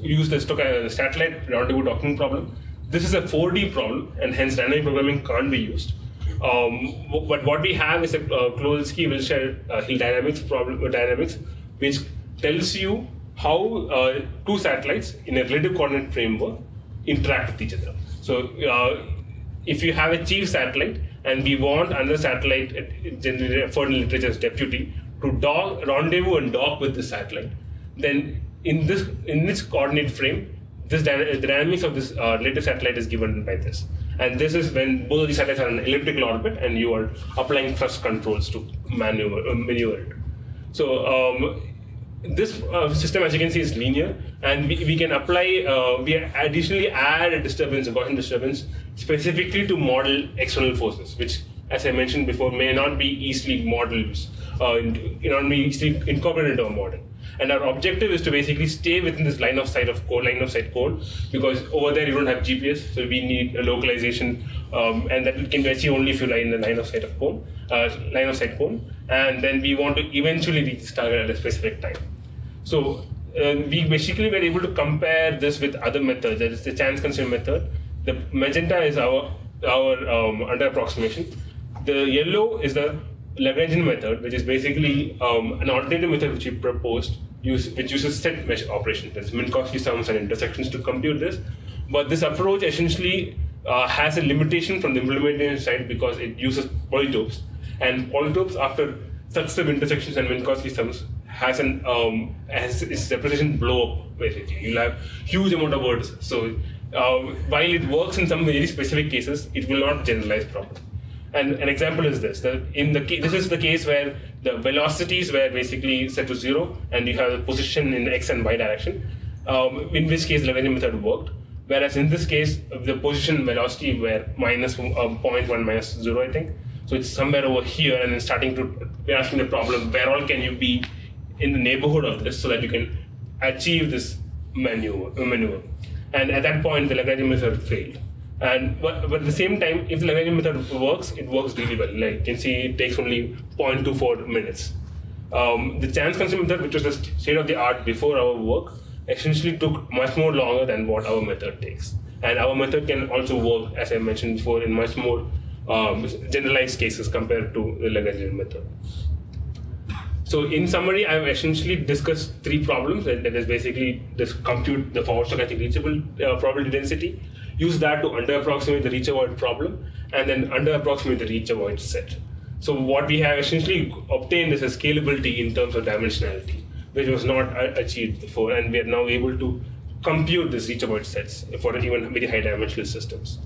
use the satellite rendezvous docking problem. This is a 4D problem, and hence dynamic programming can't be used. But what we have is a Kowalski-Wilshire Hill dynamics problem, which tells you how two satellites in a relative coordinate framework interact with each other. So if you have a chief satellite and we want another satellite, generally referred in literature as deputy, to rendezvous and dock with the satellite, then in this coordinate frame, the dynamics of this relative satellite is given by this. And this is when both of these satellites are in an elliptical orbit and you are applying thrust controls to maneuver it. So this system, as you can see, is linear, and we can apply, we additionally add a disturbance, a Gaussian disturbance, specifically to model external forces, which, as I mentioned before, may not be easily modeled, not be easily incorporated into our model. And our objective is to basically stay within this line of sight code, because over there you don't have GPS, so we need a localization, and that can be achieved only if you lie in the line of sight code. And then we want to eventually reach this target at a specific time. So we basically were able to compare this with other methods. That is the chance-constrained method. The magenta is our under approximation. The yellow is the Lagrangian method, which is basically an alternative method which we proposed, which uses set mesh operations. There's Minkowski sums and intersections to compute this. But this approach essentially has a limitation from the implementation side because it uses polytopes. And polytopes, after successive intersections and Minkowski sums, has its representation blow up, basically. You'll have huge amount of words. So while it works in some very specific cases, it will not generalize properly. And an example is this. This is the case where the velocities were basically set to zero, and you have the position in x and y direction, in which case the Lagrangian method worked. Whereas in this case, the position and velocity were minus 0.1 minus 0, I think. So it's somewhere over here, and then starting to, we're asking the problem, where all can you be in the neighborhood of this so that you can achieve this maneuver. And at that point, the Lagrangian method failed. And but at the same time, if the Lagrangian method works, it works really well. Like you can see, it takes only 0.24 minutes. The chance constant method, which was the state of the art before our work, essentially took much more longer than what our method takes. And our method can also work, as I mentioned before, in much more generalized cases compared to the Lagrangian method. So in summary, I've essentially discussed three problems. That is basically this compute the forward stochastic reachable probability density, use that to under-approximate the reach-avoid problem, and then under-approximate the reach-avoid set. So what we have essentially obtained is a scalability in terms of dimensionality, which was not achieved before, and we are now able to compute this reach-avoid sets for even very high-dimensional systems.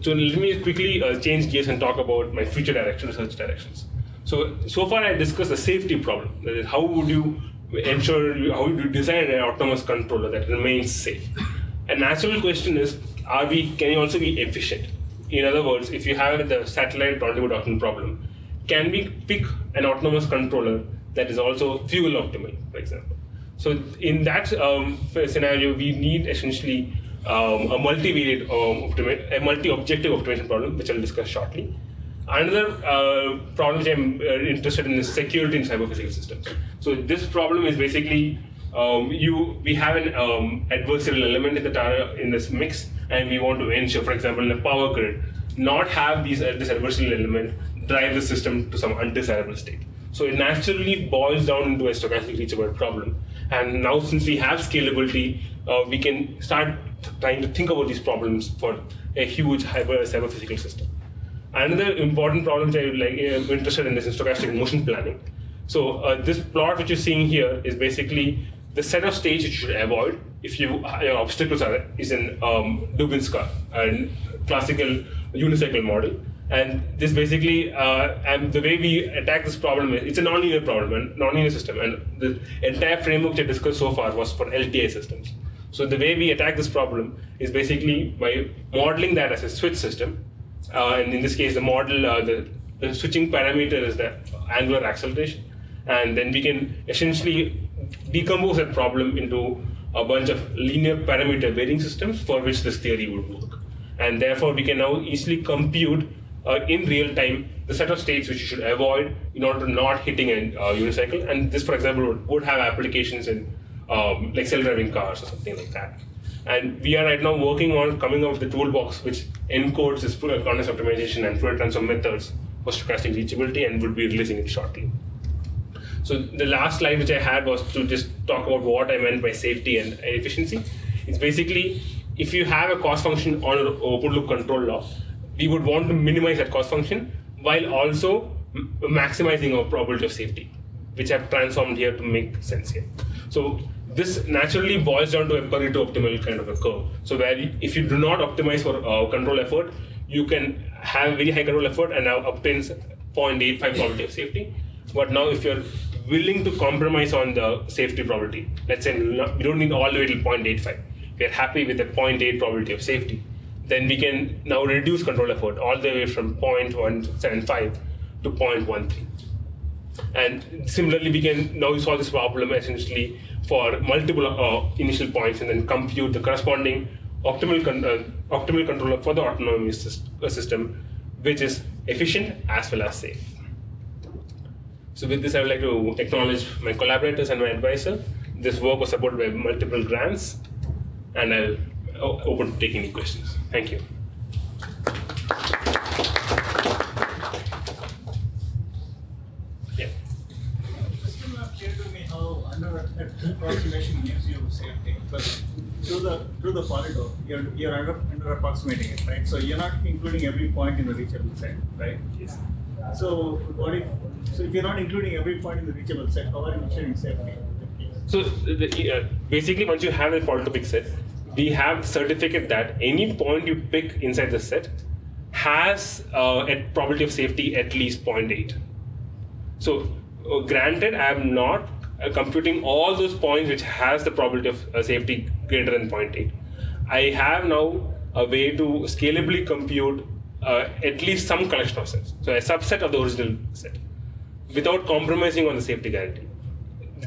So let me quickly change gears and talk about my future direction, research directions. So far I discussed the safety problem, that is, how would you ensure, how would you design an autonomous controller that remains safe? A natural question is, can you also be efficient? In other words, if you have the satellite rendezvous doctrine problem, can we pick an autonomous controller that is also fuel optimal, for example? So in that scenario, we need essentially a multivariate, a multi-objective optimization problem, which I'll discuss shortly. Another problem which I'm interested in is security in cyber-physical systems. So this problem is basically, we have an adversarial element in this mix, and we want to ensure, for example, in a power grid, not have this adversarial element drive the system to some undesirable state. So it naturally boils down into a stochastic reachable problem. And now, since we have scalability, we can start trying to think about these problems for a huge cyber-physical system. Another important problem that I'm interested in is stochastic motion planning. So this plot which you're seeing here is basically the set of states you should avoid if your obstacles is in Dubinsky, a classical unicycle model. And this basically, and the way we attack this problem is, it's a nonlinear problem, a nonlinear system. And the entire framework that I discussed so far was for LTI systems. So the way we attack this problem is basically by modeling that as a switch system. And in this case, the model, the switching parameter is the angular acceleration. And then we can essentially decompose that problem into a bunch of linear parameter varying systems for which this theory would work. And therefore, we can now easily compute in real time the set of states which you should avoid in order to not hitting a unicycle. And this, for example, would have applications in like self-driving cars or something like that. And we are right now working on coming up with the toolbox which encodes this Fourier context optimization and Fourier transform methods for stochastic reachability, and we'll be releasing it shortly. So the last slide which I had was to just talk about what I meant by safety and efficiency. It's basically, if you have a cost function on an open loop control law, we would want to minimize that cost function while also maximizing our probability of safety, which I've transformed here to make sense here. So this naturally boils down to a Pareto optimal kind of a curve. So where if you do not optimize for control effort, you can have very high control effort and now obtains 0.85 probability of safety. But now if you're willing to compromise on the safety probability, let's say we don't need all the way to 0.85. We're happy with the 0.8 probability of safety. Then we can now reduce control effort all the way from 0.175 to 0.13. And similarly, we can now solve this problem essentially for multiple initial points and then compute the corresponding optimal controller for the autonomous system, which is efficient as well as safe. So with this, I would like to acknowledge my collaborators and my advisor. This work was supported by multiple grants, and I'll open to take any questions. Thank you. Under-approximation gives you safety, but through the Pareto, you're under-approximating it, right? So you're not including every point in the reachable set, right? Yes. So if you're not including every point in the reachable set, how are you ensuring safety? So basically, once you have a polytopic set, we have certificate that any point you pick inside the set has a probability of safety at least 0.8. So granted, I am not computing all those points which has the probability of safety greater than 0.8. I have now a way to scalably compute at least some collection of sets, so a subset of the original set, without compromising on the safety guarantee.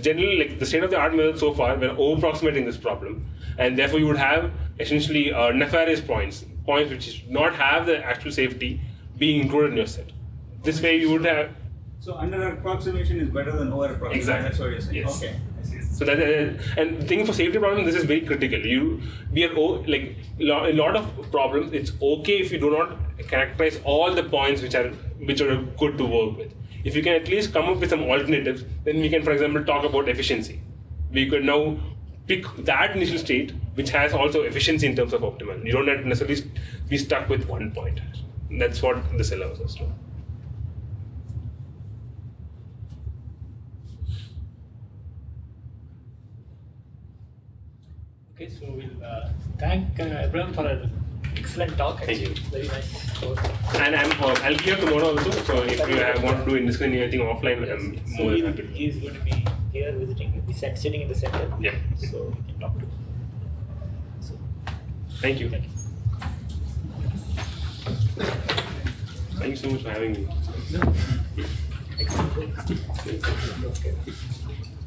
Generally, like the state of the art method so far, we're overapproximating this problem, and therefore you would have essentially nefarious points which not have the actual safety being included in your set. This way, you would have. So under approximation is better than over approximation. Exactly. That's what you're saying. Yes. Okay. So that and thing for safety problem, this is very critical. We are like a lot of problems. It's okay if you do not characterize all the points which are good to work with. If you can at least come up with some alternatives, then we can, for example, talk about efficiency. We could now pick that initial state which has also efficiency in terms of optimal. You don't have to necessarily be stuck with one point. That's what this allows us to. Okay, so we'll thank Abraham for an excellent talk. Thank you. Very nice talk. And I'll be here tomorrow also, so if you want to do indiscipline anything offline, yes, I'm so more than happy. He's going to be here visiting, sitting in the center. Yeah. So we can talk to him. So, thank you. Thank you. Thank you so much for having me. No. Excellent. Okay.